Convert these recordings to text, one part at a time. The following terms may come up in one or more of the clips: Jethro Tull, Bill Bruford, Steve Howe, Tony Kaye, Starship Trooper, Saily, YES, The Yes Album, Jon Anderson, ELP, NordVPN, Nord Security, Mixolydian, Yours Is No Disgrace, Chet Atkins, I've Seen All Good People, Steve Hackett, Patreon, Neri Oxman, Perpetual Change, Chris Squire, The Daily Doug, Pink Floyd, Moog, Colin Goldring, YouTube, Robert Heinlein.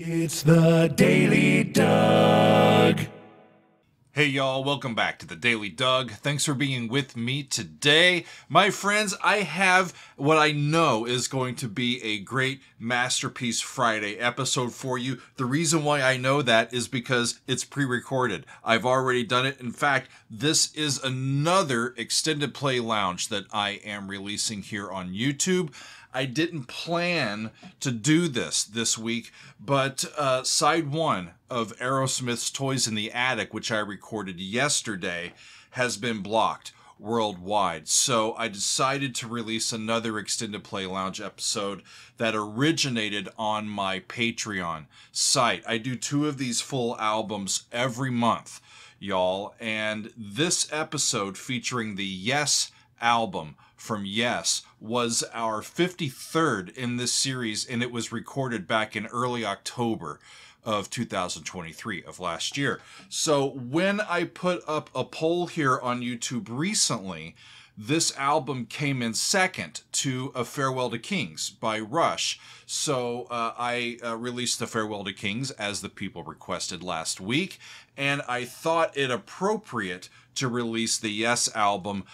It's The Daily Doug. Hey y'all, welcome back to The Daily Doug. Thanks for being with me today. My friends, I have what I know is going to be a great Masterpiece Friday episode for you. The reason why I know that is because it's pre-recorded. I've already done it. In fact, this is another extended play lounge that I am releasing here on YouTube. I didn't plan to do this week, but side one of Aerosmith's Toys in the Attic, which I recorded yesterday, has been blocked worldwide. So I decided to release another extended play lounge episode that originated on my Patreon site. I do two of these full albums every month, y'all. And this episode featuring the YES album from YES was our 53rd in this series, and it was recorded back in early October of 2023 of last year. So when I put up a poll here on YouTube recently, this album came in second to A Farewell to Kings by Rush. So I released The Farewell to Kings as the people requested last week, and I thought it appropriate to release the YES album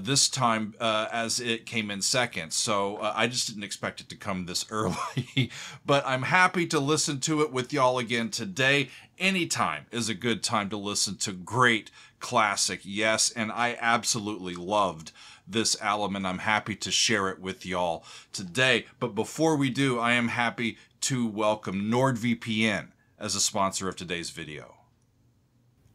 this time as it came in second. So I just didn't expect it to come this early, but I'm happy to listen to it with y'all again today. Anytime is a good time to listen to great classic YES, and I absolutely loved this album, and I'm happy to share it with y'all today. But before we do, I am happy to welcome NordVPN as a sponsor of today's video.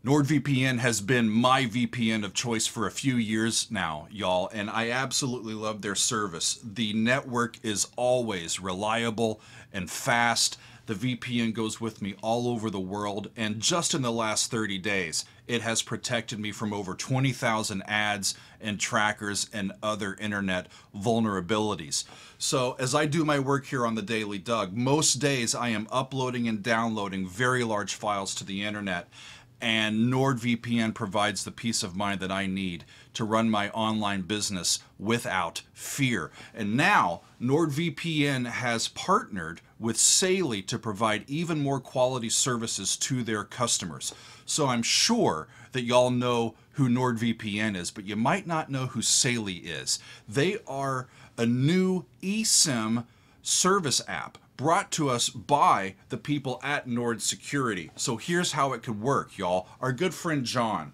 NordVPN has been my VPN of choice for a few years now, y'all, and I absolutely love their service. The network is always reliable and fast. The VPN goes with me all over the world, and just in the last 30 days, it has protected me from over 20,000 ads and trackers and other internet vulnerabilities. So as I do my work here on The Daily Doug, most days I am uploading and downloading very large files to the internet, and NordVPN provides the peace of mind that I need to run my online business without fear. And now NordVPN has partnered with Saily to provide even more quality services to their customers. So I'm sure that y'all know who NordVPN is, but you might not know who Saily is. They are a new eSIM service app brought to us by the people at Nord Security. So here's how it could work, y'all. Our good friend John,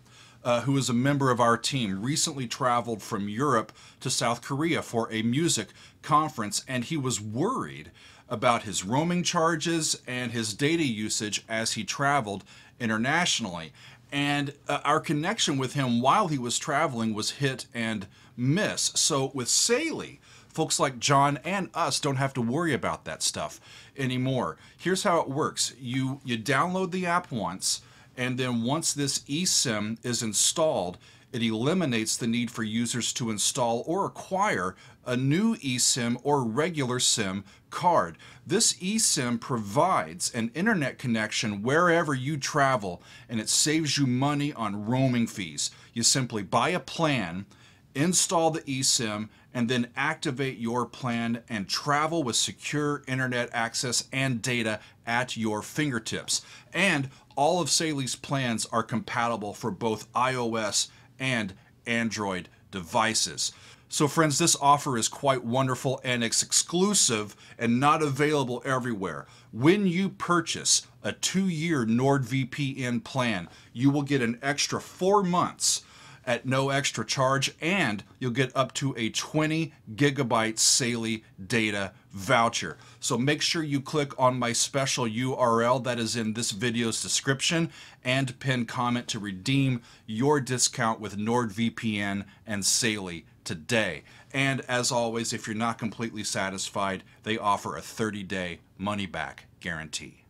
who is a member of our team, recently traveled from Europe to South Korea for a music conference, and he was worried about his roaming charges and his data usage as he traveled internationally. And our connection with him while he was traveling was hit and miss. So with Saily, folks like John and us don't have to worry about that stuff anymore. Here's how it works. You download the app once, and then once this eSIM is installed, it eliminates the need for users to install or acquire a new eSIM or regular SIM card. This eSIM provides an internet connection wherever you travel, and it saves you money on roaming fees. You simply buy a plan, install the eSIM, and then activate your plan and travel with secure internet access and data at your fingertips. And all of Saily's plans are compatible for both iOS and Android devices. So friends, this offer is quite wonderful, and it's exclusive and not available everywhere. When you purchase a 2-year NordVPN plan, you will get an extra 4 months at no extra charge, and you'll get up to a 20 gigabyte Saily data voucher. So make sure you click on my special URL that is in this video's description and pin comment to redeem your discount with NordVPN and Saily today. And as always, if you're not completely satisfied, they offer a 30-day money-back guarantee.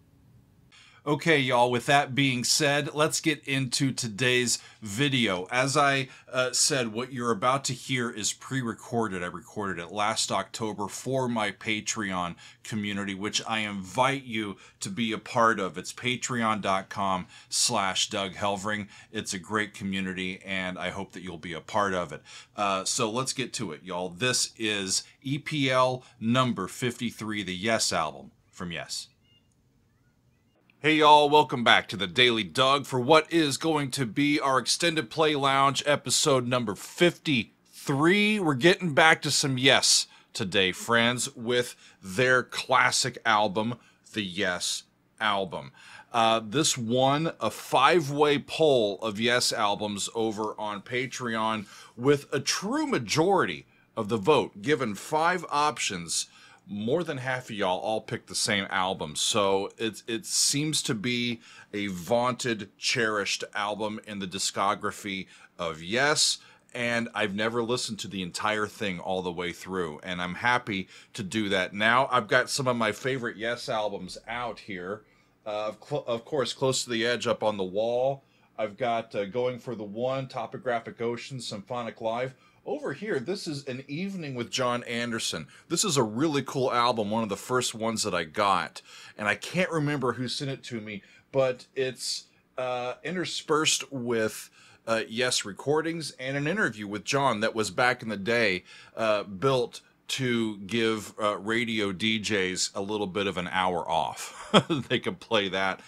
Okay, y'all, with that being said, let's get into today's video. As I said, what you're about to hear is pre-recorded. I recorded it last October for my Patreon community, which I invite you to be a part of. It's patreon.com/Doug Helvering. It's a great community, and I hope that you'll be a part of it. So let's get to it, y'all. This is EPL number 53, the YES album from YES. Hey y'all, welcome back to The Daily Doug for what is going to be our Extended Play Lounge episode number 53. We're getting back to some YES today, friends, with their classic album, The Yes Album. This won a five-way poll of YES albums over on Patreon with a true majority of the vote, given five options. More than half of y'all all picked the same album, so it seems to be a vaunted, cherished album in the discography of YES, and I've never listened to the entire thing all the way through, and I'm happy to do that now. I've got some of my favorite YES albums out here. Of course, Close to the Edge up on the wall. I've got Going for the One, Topographic Ocean, Symphonic Live. Over here, this is An Evening with Jon Anderson. This is a really cool album, one of the first ones that I got. And I can't remember who sent it to me, but it's interspersed with YES recordings and an interview with Jon that was back in the day built to give radio DJs a little bit of an hour off. They could play that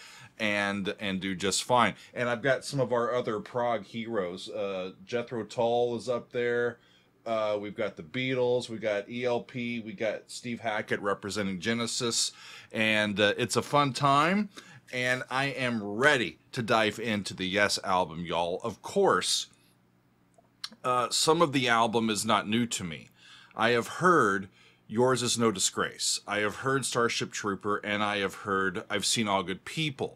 and do just fine. And I've got some of our other prog heroes. Jethro Tull is up there. We've got the Beatles, we got ELP, we got Steve Hackett representing Genesis, and it's a fun time, and I am ready to dive into the YES album, y'all. Of course, some of the album is not new to me. I have heard Yours Is No Disgrace, I have heard Starship Trooper, and I have heard I've Seen All Good People.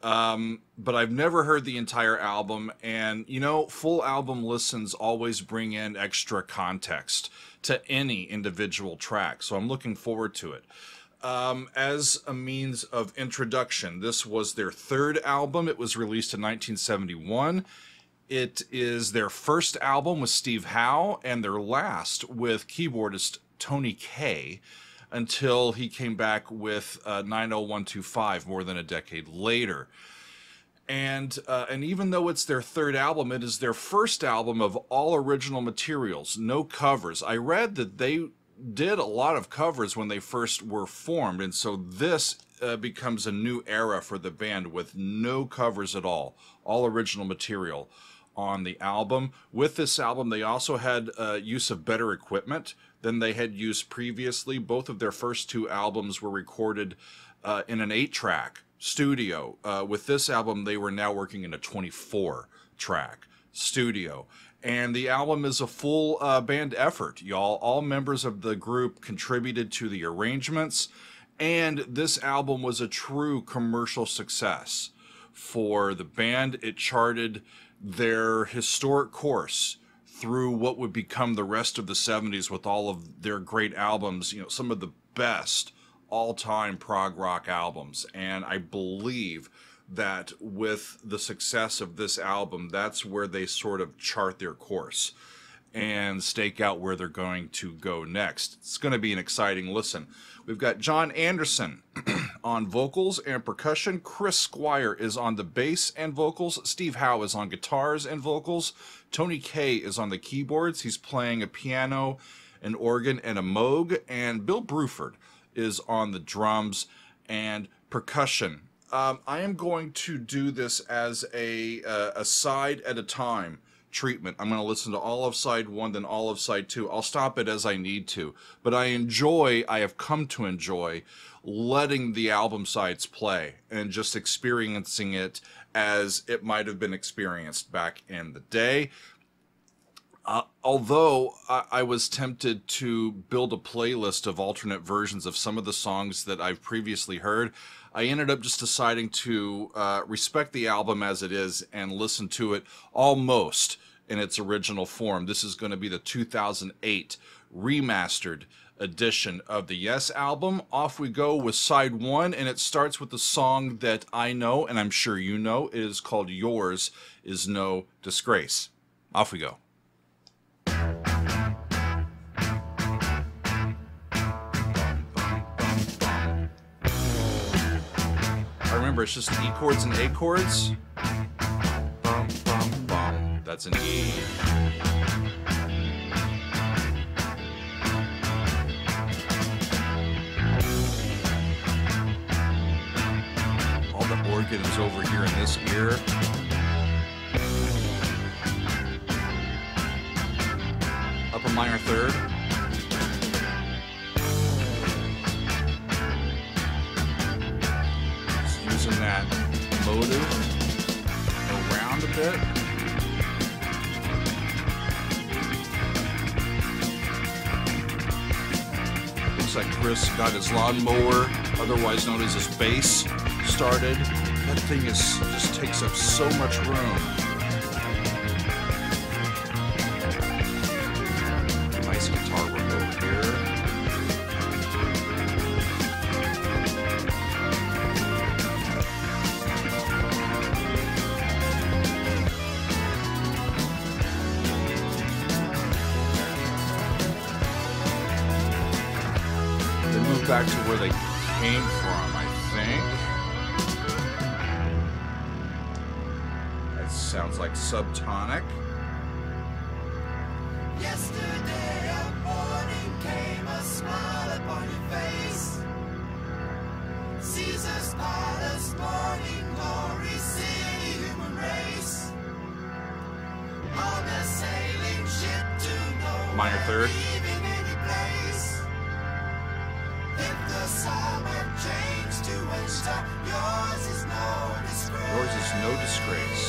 But I've never heard the entire album, and you know, full album listens always bring in extra context to any individual track, so I'm looking forward to it. As a means of introduction, this was their third album. It was released in 1971. It is their first album with Steve Howe and their last with keyboardist Tony Kaye, until he came back with 90125 more than a decade later. And even though it's their third album, it is their first album of all original materials, no covers. I read that they did a lot of covers when they first were formed, and so this becomes a new era for the band with no covers at all original material on the album. With this album, they also had use of better equipment than they had used previously. Both of their first two albums were recorded in an 8-track studio. With this album, they were now working in a 24-track studio. And the album is a full band effort, y'all. All members of the group contributed to the arrangements, and this album was a true commercial success for the band. It charted their historic course through what would become the rest of the 70s with all of their great albums, you know, some of the best all-time prog rock albums. And I believe that with the success of this album, that's where they sort of chart their course and stake out where they're going to go next. It's going to be an exciting listen. We've got Jon Anderson on vocals and percussion. Chris Squire is on the bass and vocals. Steve Howe is on guitars and vocals. Tony Kaye is on the keyboards. He's playing a piano, an organ, and a Moog. And Bill Bruford is on the drums and percussion. I am going to do this as a side at a time treatment. I'm going to listen to all of side one, then all of side two. I'll stop it as I need to, but I have come to enjoy letting the album sides play and just experiencing it as it might have been experienced back in the day. Although I was tempted to build a playlist of alternate versions of some of the songs that I've previously heard, I ended up just deciding to respect the album as it is and listen to it almost in its original form. This is going to be the 2008 remastered edition of the YES album. Off we go with side one, and it starts with the song that I know, and I'm sure you know. It is called Yours Is No Disgrace. Off we go. It's just E chords and A chords. Bum, bum, bum. That's an E. organs over here in this ear. Upper minor third. Just using that motive around a bit. Looks like Chris got his lawnmower, otherwise known as his bass, started. That thing is just takes up so much room. Nice guitar work over here. Back to where they came from, I think. That sounds like subtonic. Yesterday morning came a smile upon your face. Caesar's palace, morning glory, seeing the human race. On a sailing ship to nowhere. Minor third. Yours is no disgrace. Yours is no disgrace.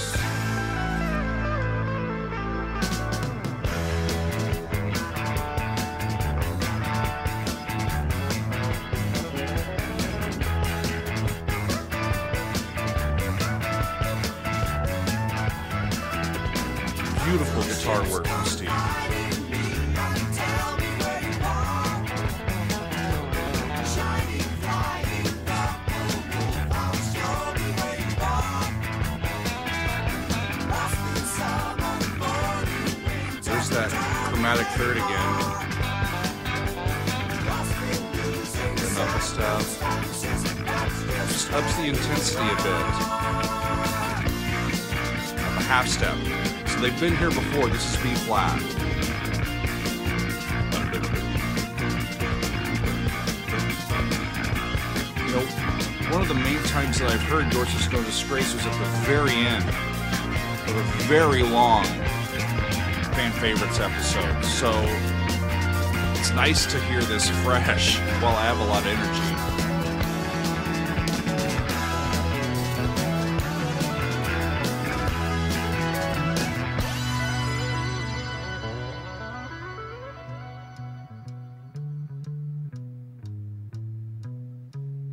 Beautiful guitar work from Steve. Chromatic third again. Enough stuff. Just ups the intensity a bit. A half step. So they've been here before. This is B flat. You know, one of the main times that I've heard Yours Is No Disgrace was at the very end of a very long fan favorites episode, so it's nice to hear this fresh while I have a lot of energy.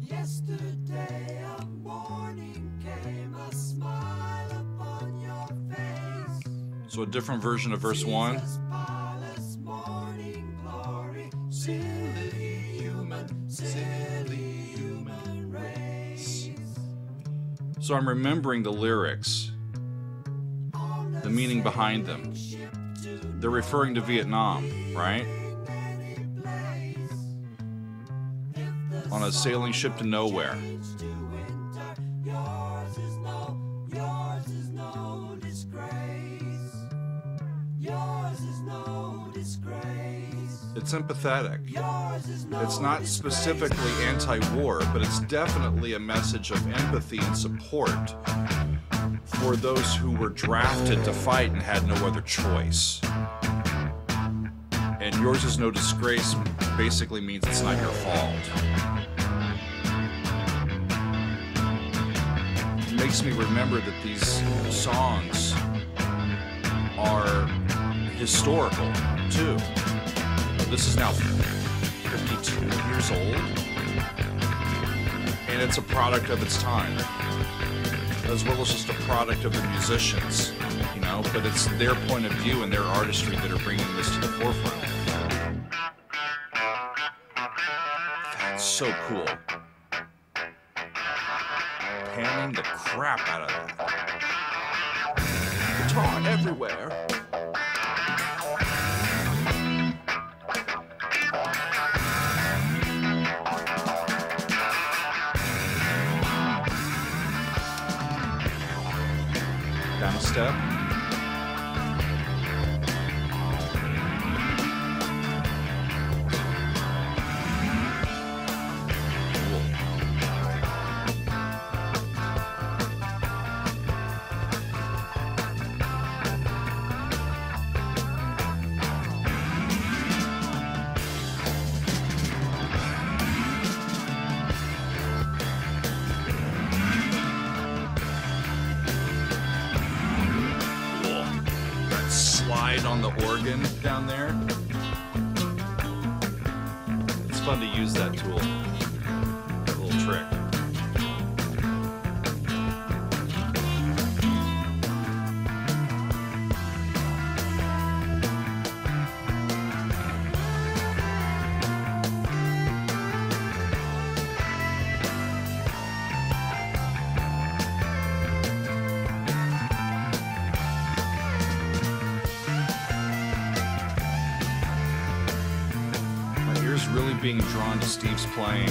Yesterday a morning came a smile upon your face. So a different version of verse 1. So I'm remembering the lyrics, the meaning behind them. They're referring to Vietnam, right? On a sailing ship to nowhere. It's empathetic. It's not specifically anti-war, but it's definitely a message of empathy and support for those who were drafted to fight and had no other choice. And yours is no disgrace basically means it's not your fault. It makes me remember that these songs are historical, too. This is now 52 years old, and it's a product of its time, as well as just a product of the musicians, you know, but it's their point of view and their artistry that are bringing this to the forefront. That's so cool. Panning the crap out of that. Guitar everywhere. Down a step. Cool. on the organ down there. It's fun to use that tool, that little trick. Really being drawn to Steve's playing.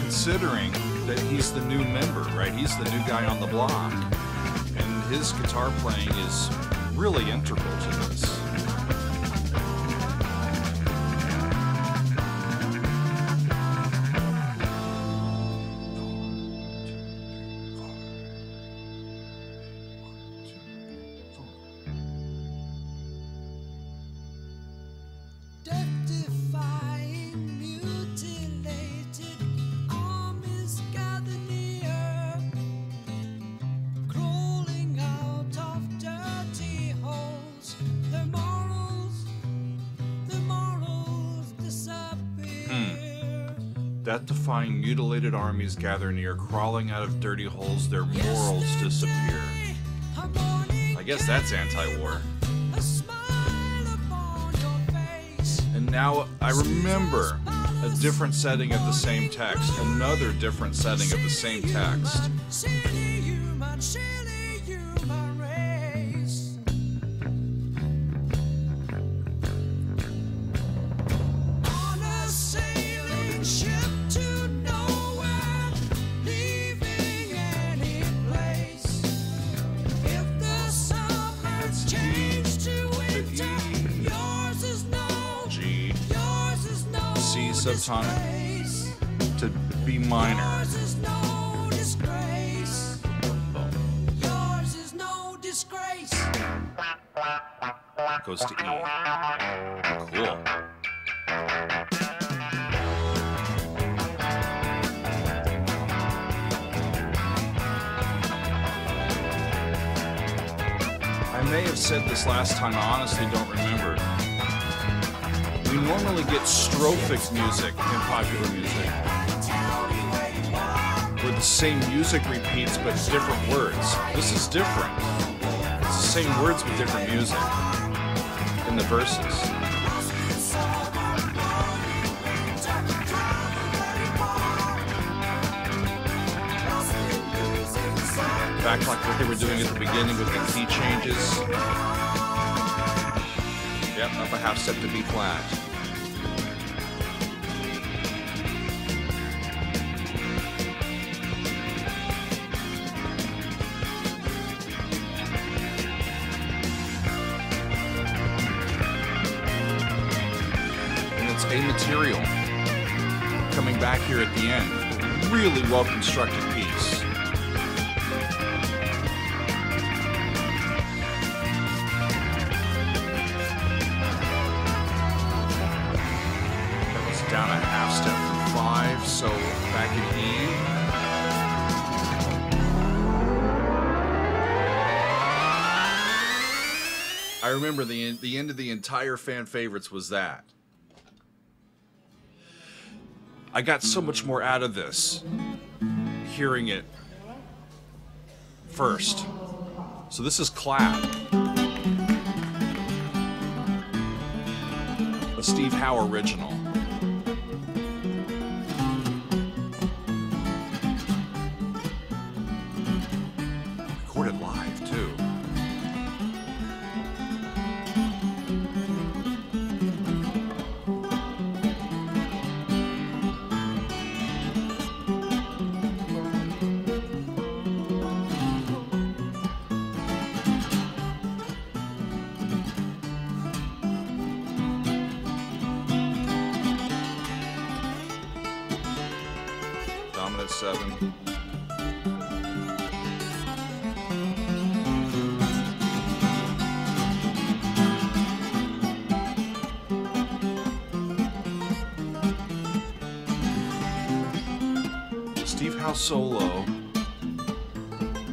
Considering that he's the new member, right? He's the new guy on the block. And his guitar playing is really integral to this. That defying mutilated armies gather near, crawling out of dirty holes, their morals disappear. I guess that's anti-war. And now I remember a different setting of the same text, another different setting of the same text. Subtonic to B minor. Yours is no disgrace. Yours is no disgrace. Goes to E. Cool. I may have said this last time, I honestly don't remember. We normally get strophic music in popular music, where the same music repeats but different words. This is different. It's the same words but different music in the verses. Back like what they were doing at the beginning with the key changes. Yep, up a half step to B flat. And it's A material coming back here at the end. Really well constructed piece. Down a half step from 5, so back in E. I remember the end of the entire fan favorites was that. I got so much more out of this hearing it first. So this is Clap. A Steve Howe original. Howe solo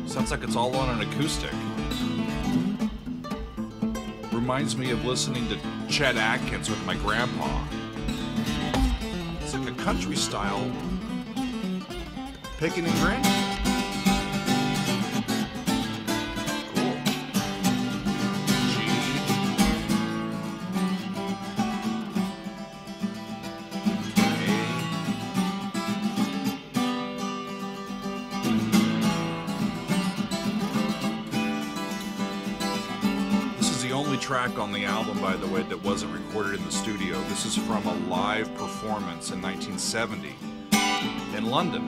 sounds like it's all on an acoustic. Reminds me of listening to Chet Atkins with my grandpa. It's like a country style picking and grinning. Track on the album, by the way, that wasn't recorded in the studio. This is from a live performance in 1970 in London.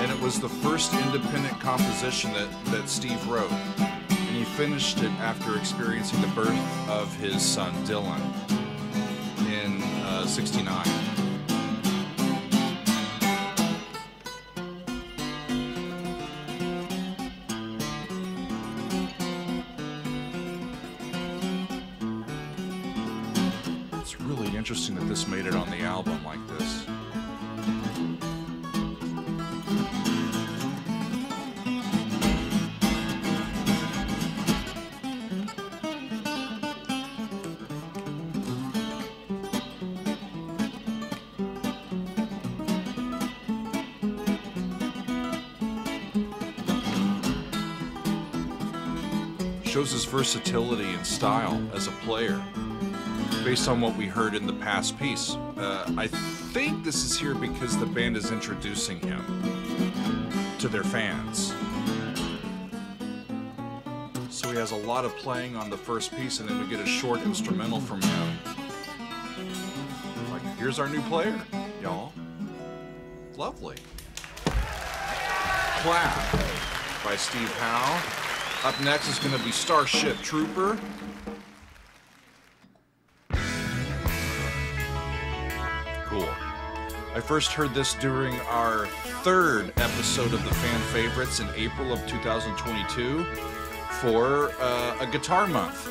And it was the first independent composition that Steve wrote. And he finished it after experiencing the birth of his son Dylan in 69. Interesting that this made it on the album like this. Shows his versatility and style as a player. Based on what we heard in the past piece. I think this is here because the band is introducing him to their fans. So he has a lot of playing on the first piece, and then we get a short instrumental from him. Like, here's our new player, y'all. Lovely. Clap by Steve Howe. Up next is gonna be Starship Trooper. I first heard this during our third episode of the Fan Favorites in April of 2022 for a Guitar Month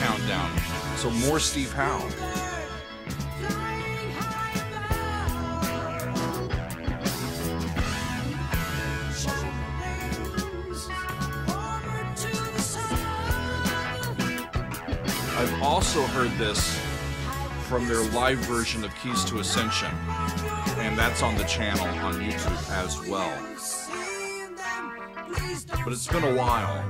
countdown. So more Steve Howe. I've also heard this from their live version of Keys to Ascension. And that's on the channel on YouTube as well. But it's been a while.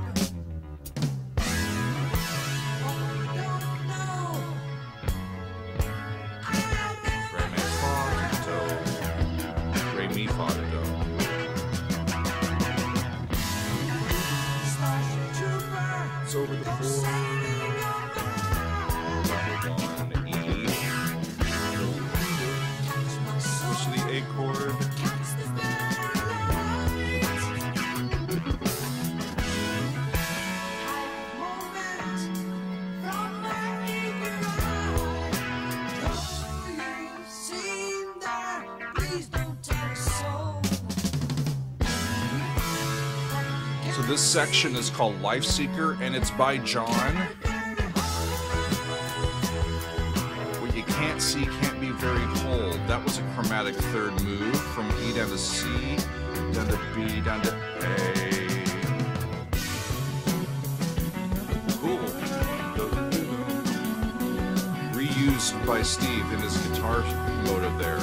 This section is called Life Seeker, and it's by Jon. What you can't see can't be very whole. That was a chromatic third move from E down to C, down to B, down to A. Cool. Reused by Steve in his guitar motive there.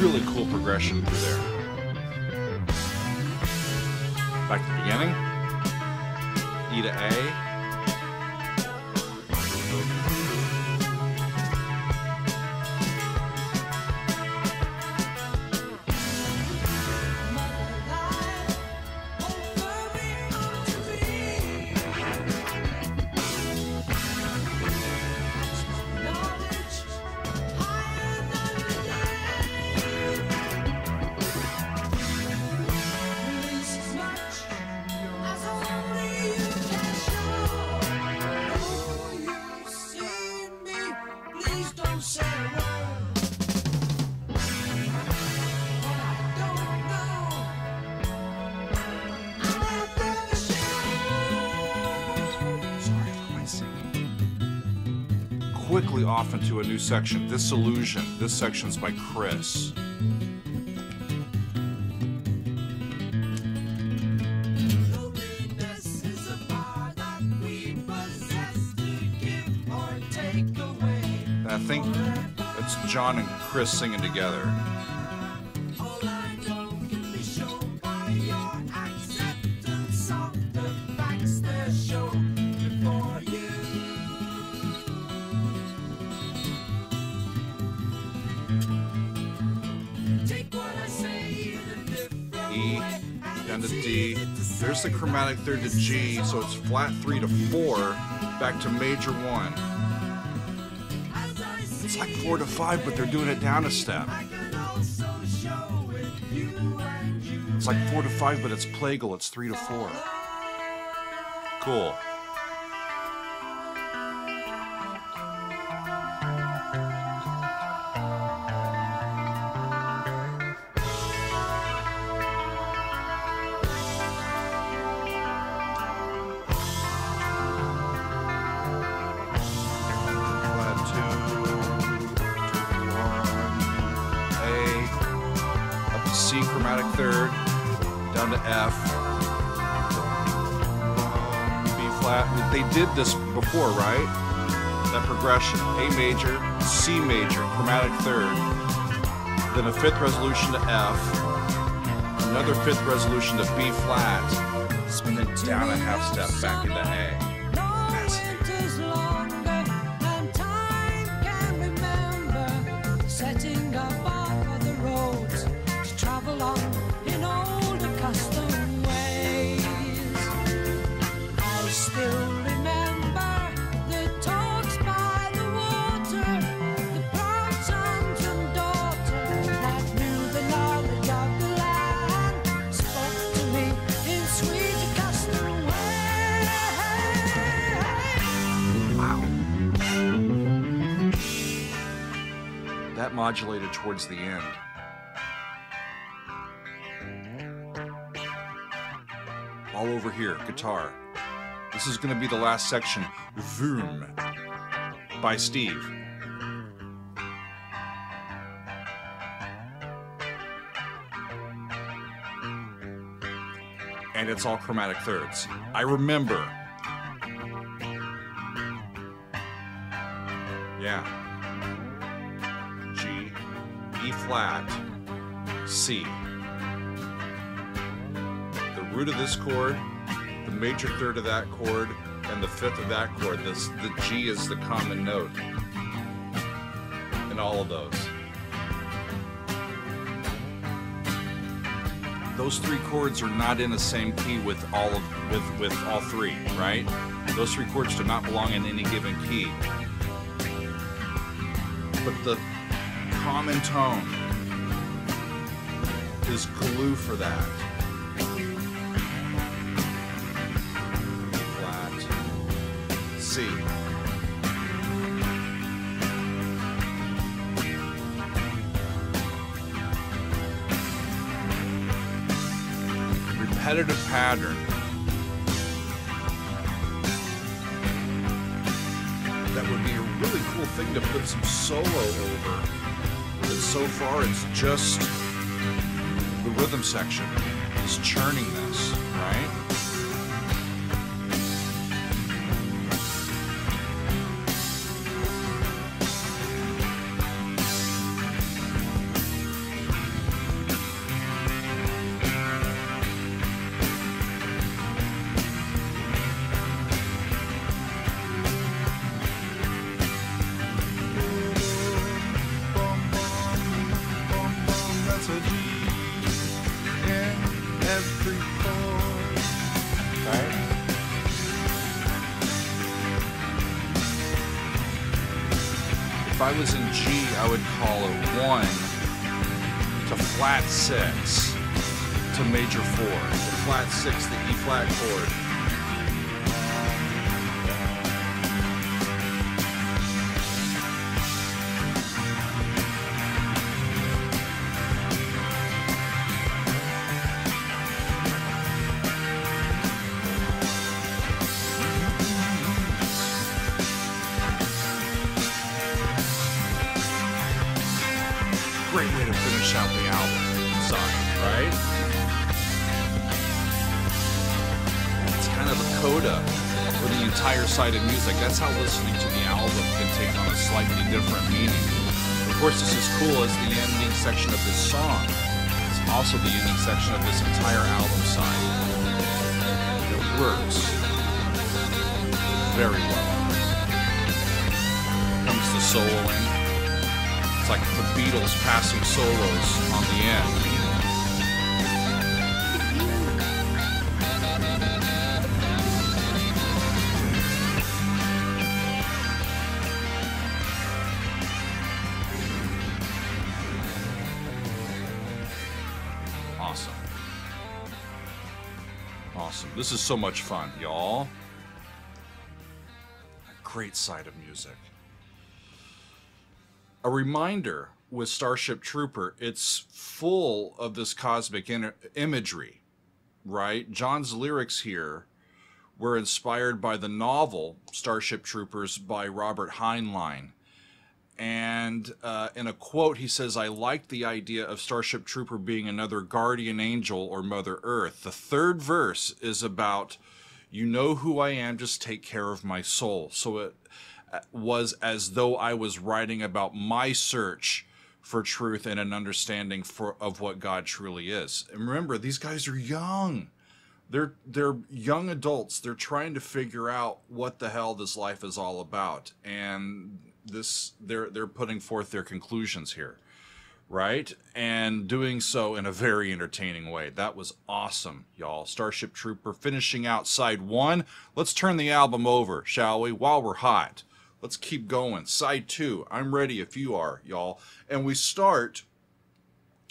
Really cool progression through there. Back to the beginning. E to A. quickly off into a new section. Disillusion. This section's by Chris. I think it's John and Chris singing together. There's the chromatic third to G, so it's flat 3 to 4, back to major 1. It's like 4 to 5, but they're doing it down a step. It's like 4 to 5, but it's plagal, it's 3 to 4. Cool. Did this before, right? That progression. A major, C major, chromatic third, then a fifth resolution to F, another fifth resolution to B flat, and then down a half step back into A. Modulated towards the end. All over here, guitar. This is going to be the last section, Vroom, by Steve. And it's all chromatic thirds. I remember. Yeah. Flat, C. The root of this chord, the major third of that chord, and the fifth of that chord. This, the G is the common note in all of those. Those three chords are not in the same key with all three, right? Those three chords do not belong in any given key. But the common tone is glue for that. Flat, C. Repetitive pattern. That would be a really cool thing to put some solo over. So far, it's just the rhythm section is churning this, right? If I was in G, I would call it 1 to flat 6 to major 4, to flat 6, the E flat chord. way to finish out the album. Sorry, right? Kind of a coda for the entire side of music. That's how listening to the album can take on a slightly different meaning. Of course, it's as cool as the ending section of this song. It's also the unique section of this entire album side. It works very well. Here comes the soloing. It's like the Beatles passing solos on the end. This is so much fun, y'all. A great side of music. A reminder with Starship Trooper, it's full of this cosmic imagery, right? Jon's lyrics here were inspired by the novel Starship Troopers by Robert Heinlein. And in a quote, he says, "I like the idea of Starship Trooper being another guardian angel or Mother Earth." The third verse is about, "You know who I am, just take care of my soul." So it was as though I was writing about my search for truth and an understanding of what God truly is. And remember, these guys are young. They're young adults. They're trying to figure out what the hell this life is all about. And they're putting forth their conclusions here, right? And doing so in a very entertaining way. That was awesome, y'all. Starship Trooper finishing out side one. Let's turn the album over, shall we? While we're hot, let's keep going. Side two. I'm ready if you are, y'all. And we start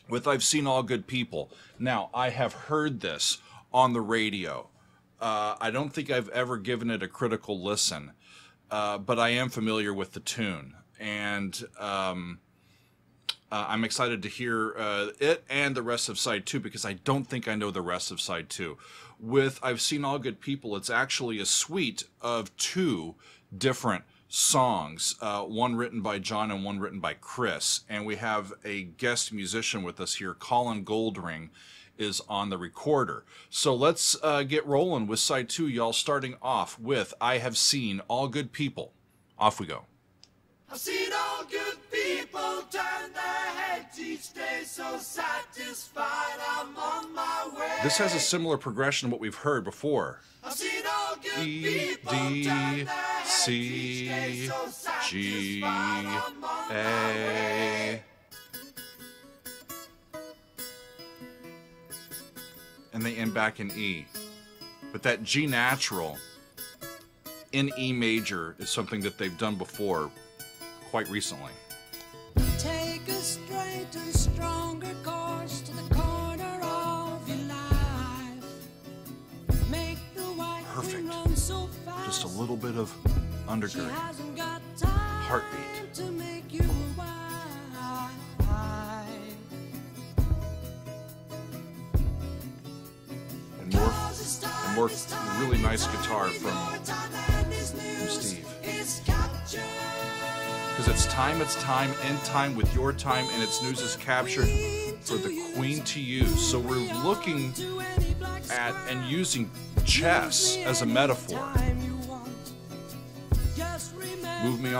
with I've Seen All Good People. Now, I have heard this on the radio. I don't think I've ever given it a critical listen. But I am familiar with the tune, and I'm excited to hear it and the rest of side two, because I don't think I know the rest of side two. With I've Seen All Good People, it's actually a suite of two different songs, one written by Jon and one written by Chris. And we have a guest musician with us here. Colin Goldring is on the recorder. So let's get rolling with side two, y'all, starting off with I Have Seen All Good People. Off we go. I've seen all good people turn their heads each day, so satisfied I'm on my way. This has a similar progression to what we've heard before. I've seen all good people turn their heads each day, so satisfied I'm on my way. And they end back in E. But that G natural in E major is something that they've done before quite recently. Take a straight and stronger course to the corner of your life. Make the white perfect. Run so fast. Just a little bit of undergird. She hasn't got time. Heartbeat. To make you more really nice guitar from Steve. Because it's time, in time with your time, and its news is captured for the queen to use. So we're looking at and using chess as a metaphor. Move me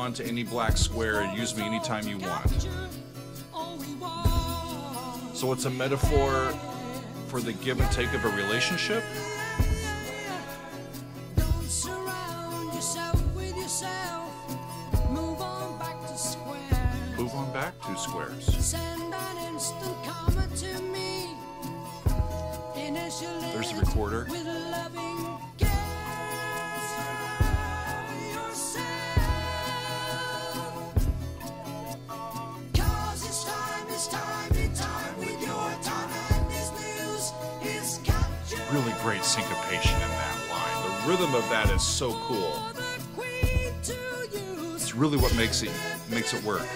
on to any black square and use me anytime you want. So it's a metaphor for the give and take of a relationship. Don't surround yourself with yourself. Move on back to squares. Move on back to squares. Send an instant comment to me. Initially, there's the recorder. With a loving yourself. 'Cause it's time, it's time, it's time with your time. Really great syncopation in that line. The rhythm of that is so cool. It's really what makes it work.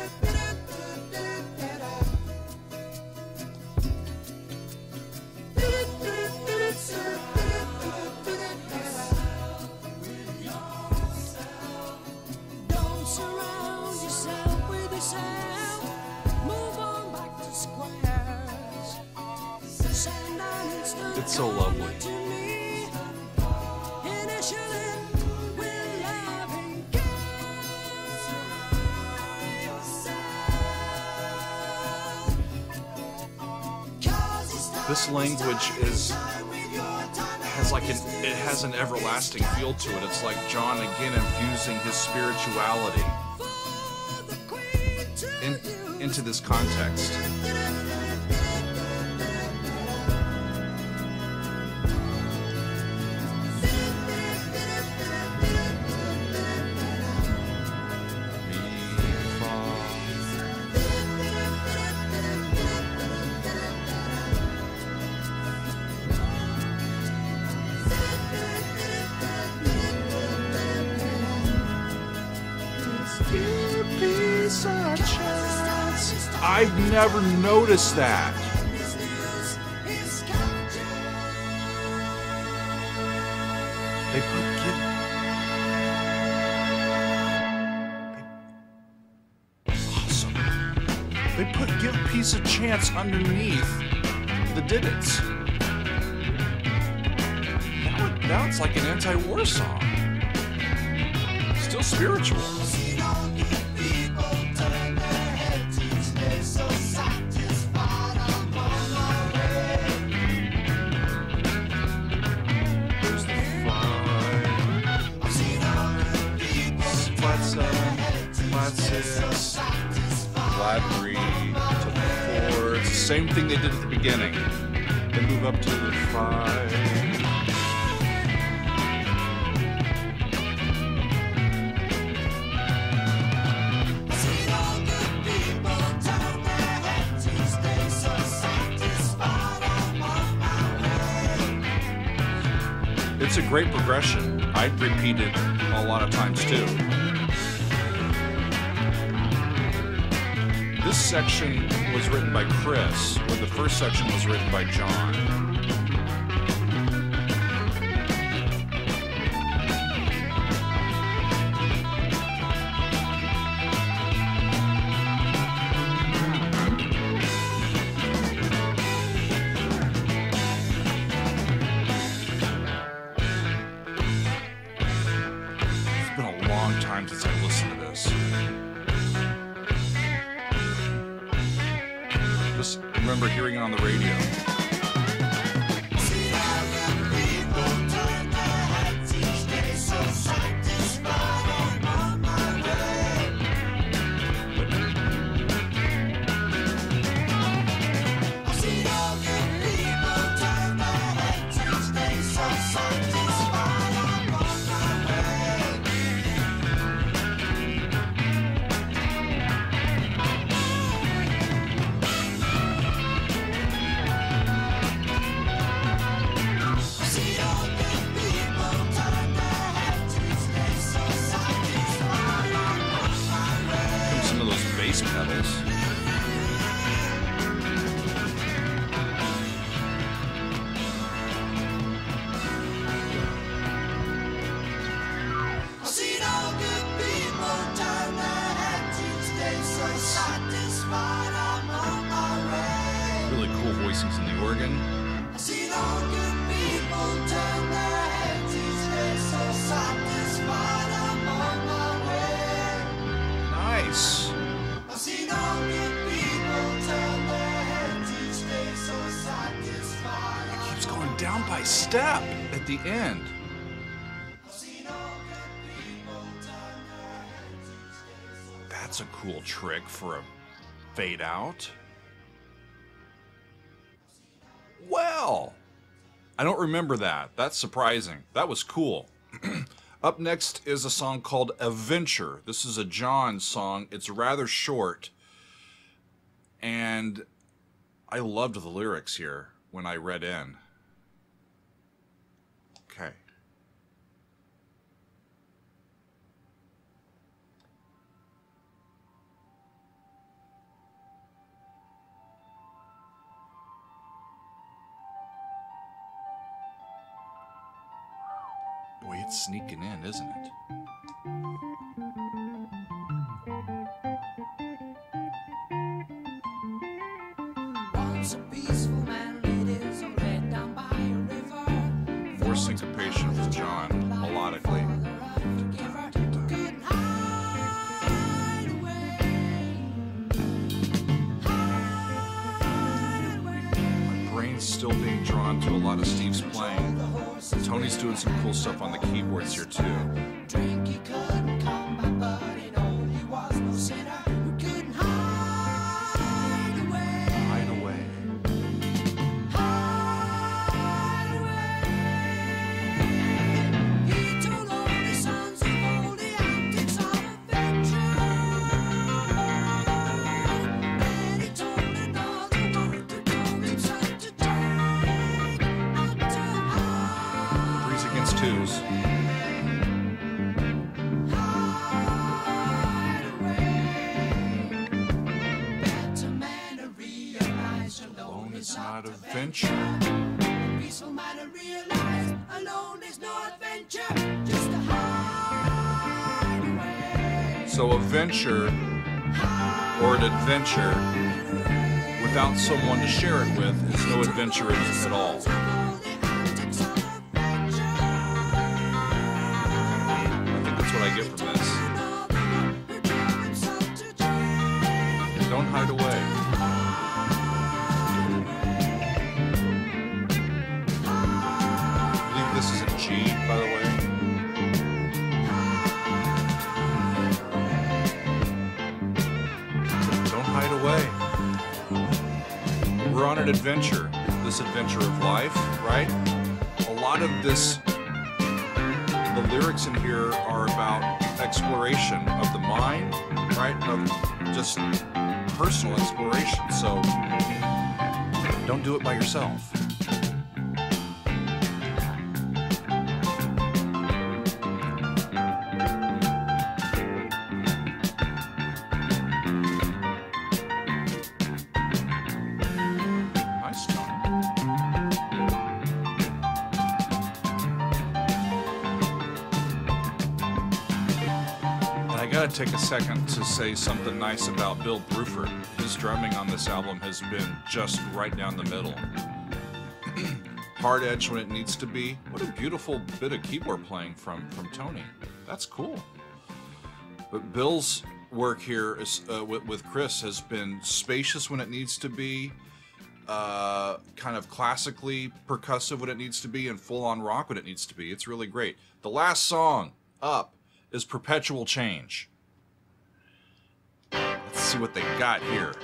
Don't surround yourself with yourself. It's so lovely. This language has an everlasting feel to it. It's like John again infusing his spirituality into this context. I've never noticed that. They put Give Peace a Chance underneath the didits. Now it's like an anti-war song. Still spiritual. Same thing they did at the beginning. They move up to the 5. I've seen all good people turn their heads and stay so satisfied. I'm on my way. It's a great progression. I'd repeat it a lot of times too. This section was written by Chris, where the first section was written by John. It's been a long time since I listened to this. Remember hearing it on the radio. Step at the end. That's a cool trick for a fade out. Well, I don't remember that. That's surprising. That was cool. Up next is a song called Adventure. This is a John song. It's rather short. And I loved the lyrics here when I read in. Okay. Boy, it's sneaking in, isn't it? Once a peaceful man laid his own head down by Tony's still being drawn to a lot of Steve's playing. Tony's doing some cool stuff on the keyboards here too. Adventure. Peaceful mind and realize alone is no adventure, just a hideaway. So a venture or an adventure without someone to share it with is no adventure at all. I think that's what I get from this. Don't hide away. By the way, don't hide away. We're on an adventure, this adventure of life, right? A lot of this, the lyrics in here are about exploration of the mind, right? Of just personal exploration. So don't do it by yourself. Take a second to say something nice about Bill Bruford. His drumming on this album has been just right down the middle. Hard edge when it needs to be. What a beautiful bit of keyboard playing from Tony. That's cool. But Bill's work here is, with Chris has been spacious when it needs to be, kind of classically percussive when it needs to be, and full-on rock when it needs to be. It's really great. The last song up is Perpetual Change. Let's see what they got here.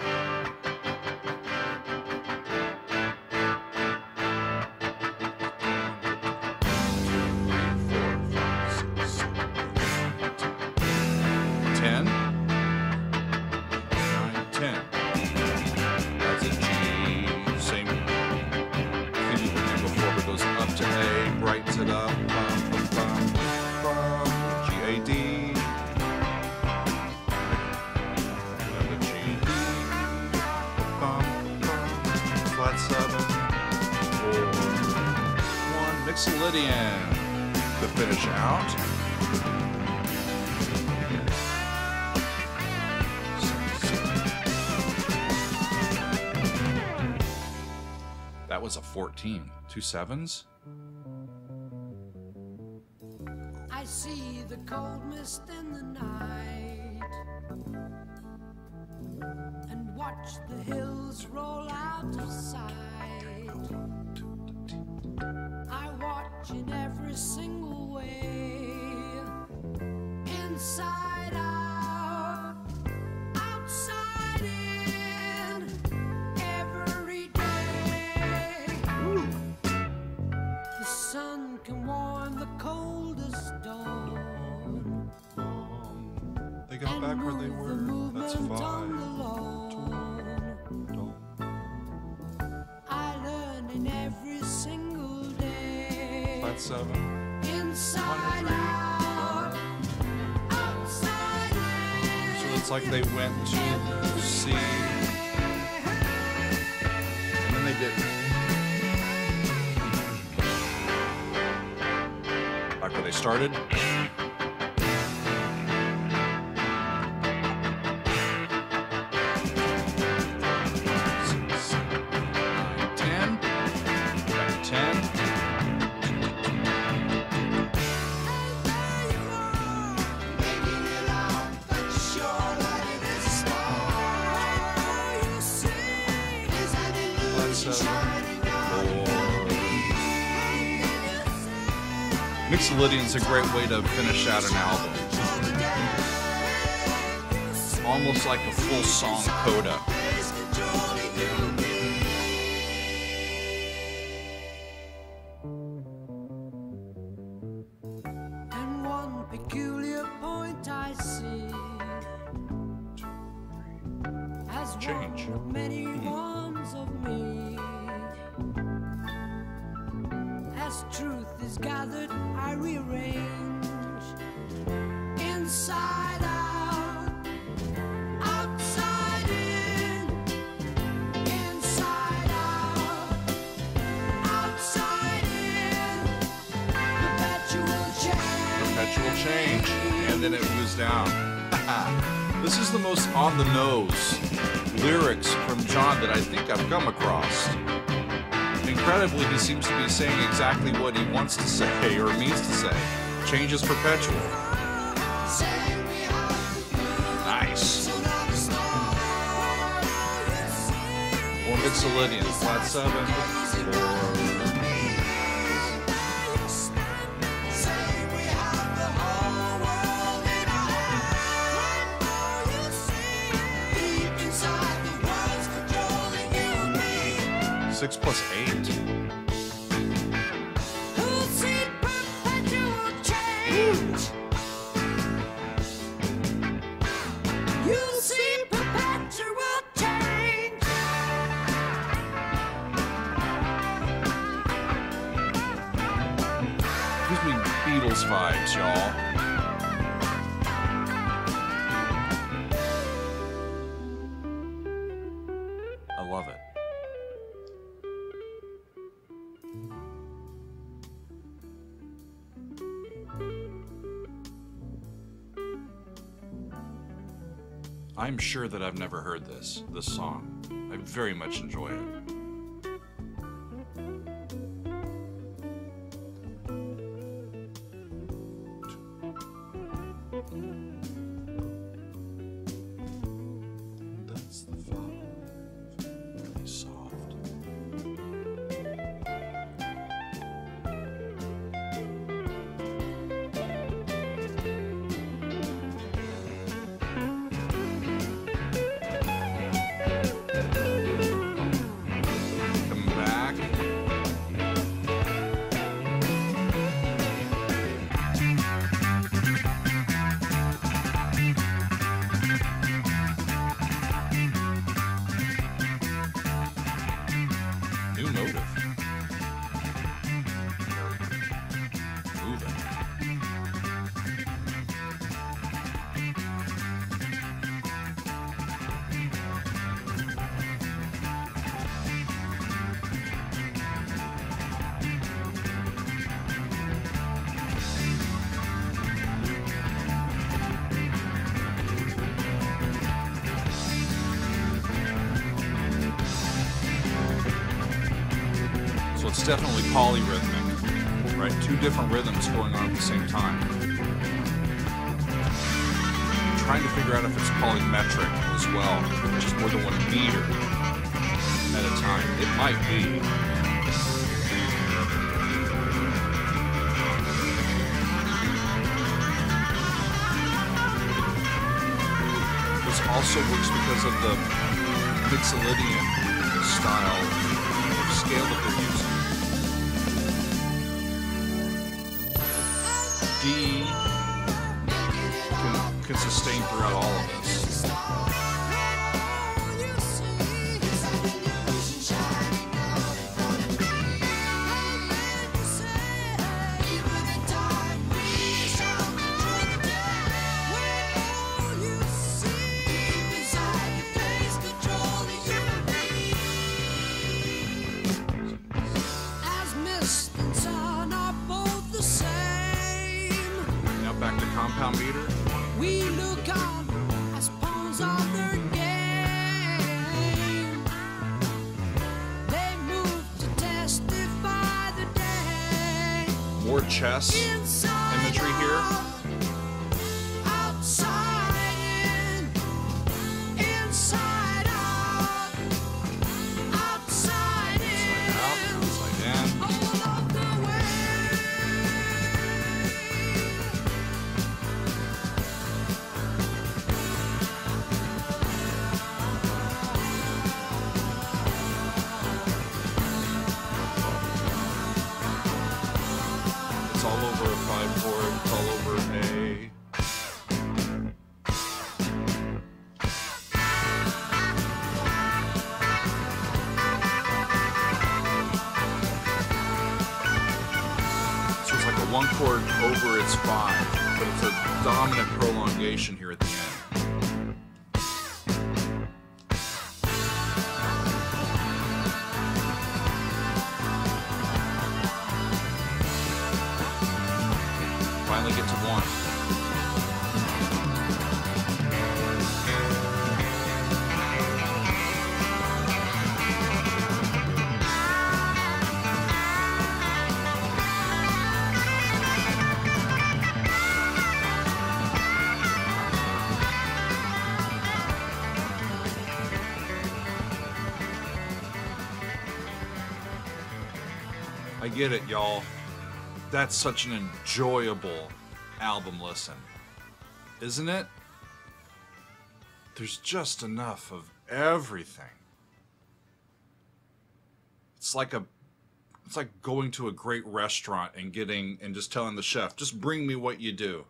That was a 14. 2 sevens. I see the cold mist in the night and watch the hills roll out of sight. I watch in every single way, inside out, outside in, every day. Ooh. The sun can warm the coldest dawn. They got and back where they were. That's 5. I learn in every single day. That's 7. Inside out. It's like they went to see, and then they didn't. Back where they started. Shining Mixolydian's a great way to finish out an album. Almost like a full song coda. Exactly what he wants to say or means to say. Change is perpetual. Nice. Or Mixolydian, flat 7. Or 6 + 8. Vibes, y'all. I love it. I'm sure that I've never heard this song. I very much enjoy it. Definitely polyrhythmic, right? Two different rhythms going on at the same time. I'm trying to figure out if it's polymetric as well, which is more than one beat at a time. It might be. This also works because of the Mixolydian style of scale that they're using. D can sustain throughout all of this. chord over its five, but it's a dominant prolongation here at the end. Finally get to one. Get it, y'all. That's such an enjoyable album listen, isn't it? There's just enough of everything. It's like going to a great restaurant and just telling the chef, just bring me what you do,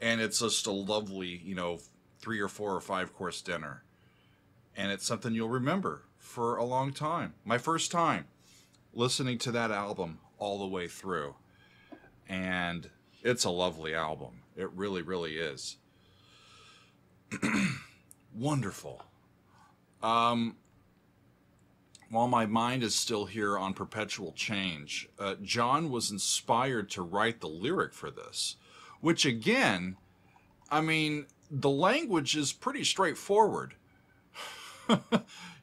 and it's just a lovely, you know, 3 or 4 or 5 course dinner, and it's something you'll remember for a long time. My first time listening to that album all the way through, and it's a lovely album. It really, really is. Wonderful. While my mind is still here on Perpetual Change, Jon was inspired to write the lyric for this, which again, I mean, the language is pretty straightforward,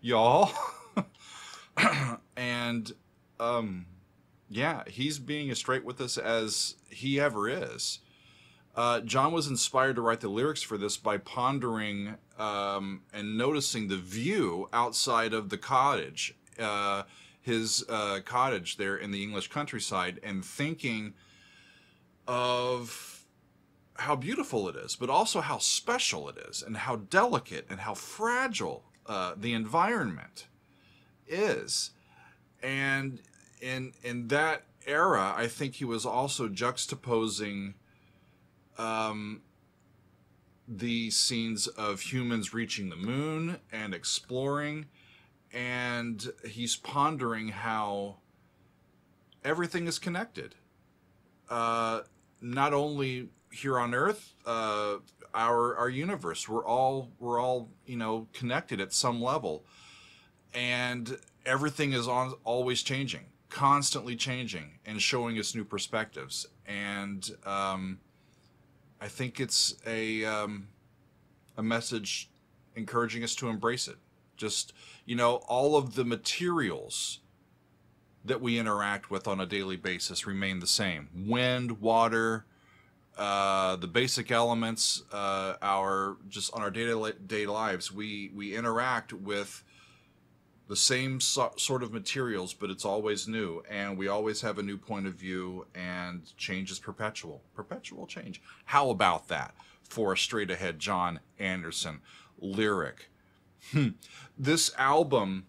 y'all. And yeah, he's being as straight with us as he ever is. Jon was inspired to write the lyrics for this by pondering and noticing the view outside of the cottage, his cottage there in the English countryside, and thinking of how beautiful it is, but also how special it is, and how delicate and how fragile the environment is. And in that era, I think he was also juxtaposing the scenes of humans reaching the moon and exploring, and he's pondering how everything is connected. Not only here on Earth, our universe, we're all, you know, connected at some level, and everything is always changing, constantly changing, and showing us new perspectives. And I think it's a message encouraging us to embrace it. Just, you know, all of the materials that we interact with on a daily basis remain the same. Wind, water, the basic elements, on our day-to-day lives, we interact with the same sort of materials, but it's always new, and we always have a new point of view, and change is perpetual. Perpetual change. How about that for a straight-ahead Jon Anderson lyric? This album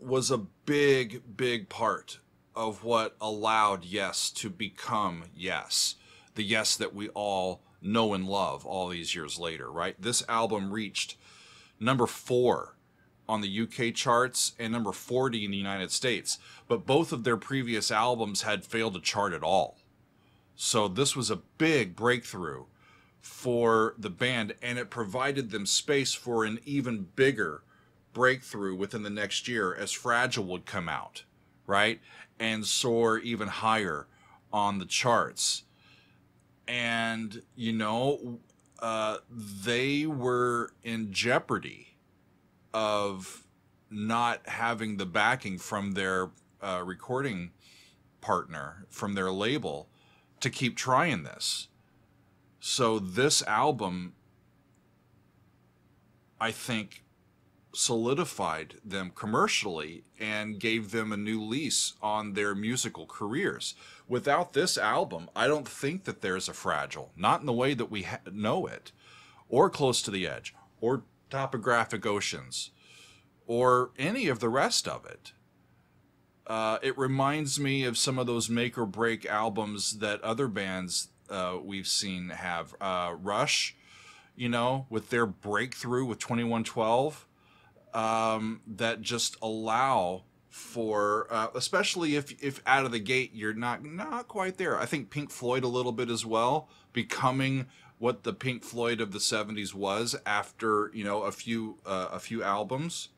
was a big, big part of what allowed YES to become YES, the YES that we all know and love all these years later, right? This album reached number 4 on the UK charts and number 40 in the United States, but both of their previous albums had failed to chart at all. So this was a big breakthrough for the band, and it provided them space for an even bigger breakthrough within the next year as Fragile would come out, right? And soar even higher on the charts. And, you know, they were in jeopardy of not having the backing from their recording partner, from their label, to keep trying this. So this album, I think, solidified them commercially and gave them a new lease on their musical careers. Without this album, I don't think that there's a Fragile, not in the way that we know it, or Close to the Edge, or Topographic Oceans, or any of the rest of it. It reminds me of some of those make or break albums that other bands we've seen have. Rush, you know, with their breakthrough with 2112, that just allow for especially if out of the gate you're not quite there. I think Pink Floyd a little bit as well, becoming what the Pink Floyd of the 70s was after, you know, a few albums.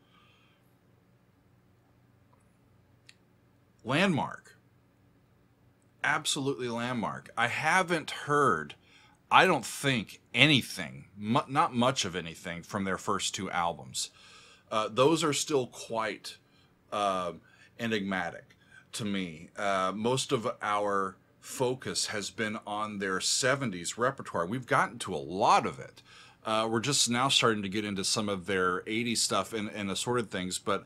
Landmark. Absolutely landmark. I haven't heard, I don't think, anything, not much of anything from their first two albums. Those are still quite enigmatic to me. Most of our focus has been on their 70s repertoire. We've gotten to a lot of it. We're just now starting to get into some of their 80s stuff and assorted things, but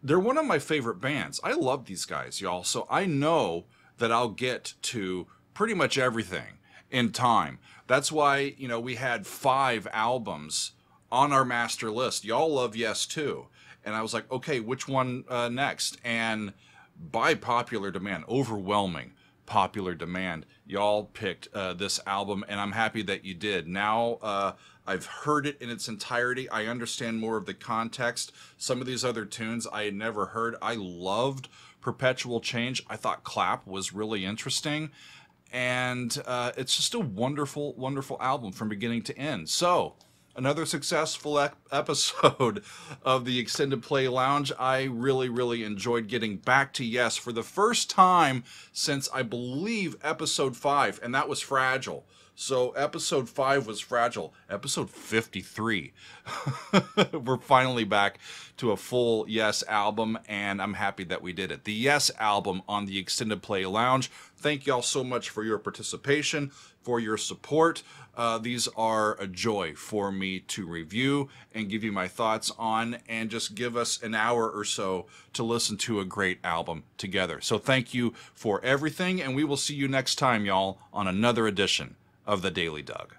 they're one of my favorite bands. I love these guys, y'all, so I know that I'll get to pretty much everything in time. That's why, you know, we had 5 albums on our master list. Y'all love Yes too. And I was like, okay, which one next? And by popular demand, overwhelming popular demand, y'all picked this album, and I'm happy that you did. Now I've heard it in its entirety. I understand more of the context. Some of these other tunes I had never heard. I loved Perpetual Change. I thought Clap was really interesting. And it's just a wonderful, wonderful album from beginning to end. So another successful episode of the Extended Play Lounge. I really, really enjoyed getting back to Yes for the first time since, I believe, episode 5, and that was Fragile. So episode 5 was Fragile. Episode 53. We're finally back to a full Yes album, and I'm happy that we did it. The Yes album on the Extended Play Lounge. Thank y'all so much for your participation, for your support. These are a joy for me to review and give you my thoughts on, and just give us an hour or so to listen to a great album together. So thank you for everything, and we will see you next time, y'all, on another edition of The Daily Doug.